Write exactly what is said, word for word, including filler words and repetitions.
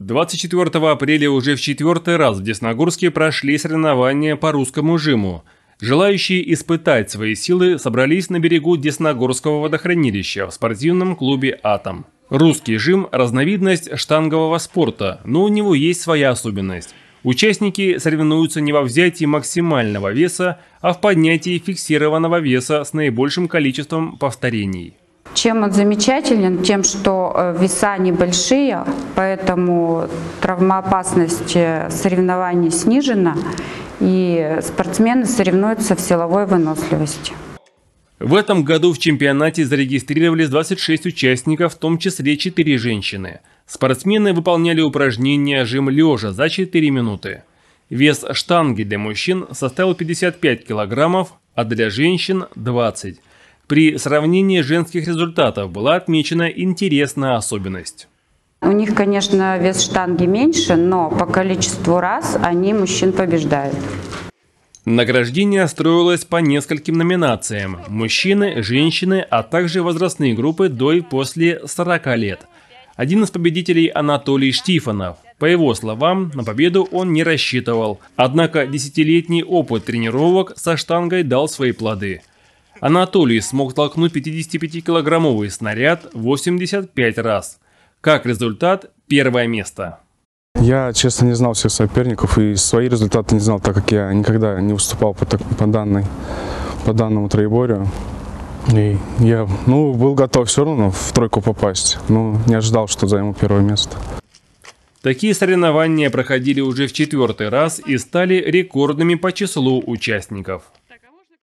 двадцать четвёртого апреля уже в четвертый раз в Десногорске прошли соревнования по русскому жиму. Желающие испытать свои силы собрались на берегу Десногорского водохранилища в спортивном клубе «Атом». Русский жим – разновидность штангового спорта, но у него есть своя особенность. Участники соревнуются не во взятии максимального веса, а в поднятии фиксированного веса с наибольшим количеством повторений. Чем он замечателен? Тем, что веса небольшие, поэтому травмоопасность соревнований снижена, и спортсмены соревнуются в силовой выносливости. В этом году в чемпионате зарегистрировались двадцать шесть участников, в том числе четыре женщины. Спортсмены выполняли упражнения жим лежа за четыре минуты. Вес штанги для мужчин составил пятьдесят пять килограммов, а для женщин – двадцать. При сравнении женских результатов была отмечена интересная особенность. У них, конечно, вес штанги меньше, но по количеству раз они мужчин побеждают. Награждение строилось по нескольким номинациям – мужчины, женщины, а также возрастные группы до и после сорока лет. Один из победителей – Анатолий Штифанов. По его словам, на победу он не рассчитывал, однако десятилетний опыт тренировок со штангой дал свои плоды. Анатолий смог толкнуть пятидесятипятикилограммовый снаряд восемьдесят пять раз. Как результат – первое место. Я, честно, не знал всех соперников и свои результаты не знал, так как я никогда не выступал по, так, по, данной, по данному троеборию. И я ну, был готов все равно в тройку попасть, но не ожидал, что займу первое место. Такие соревнования проходили уже в четвертый раз и стали рекордными по числу участников.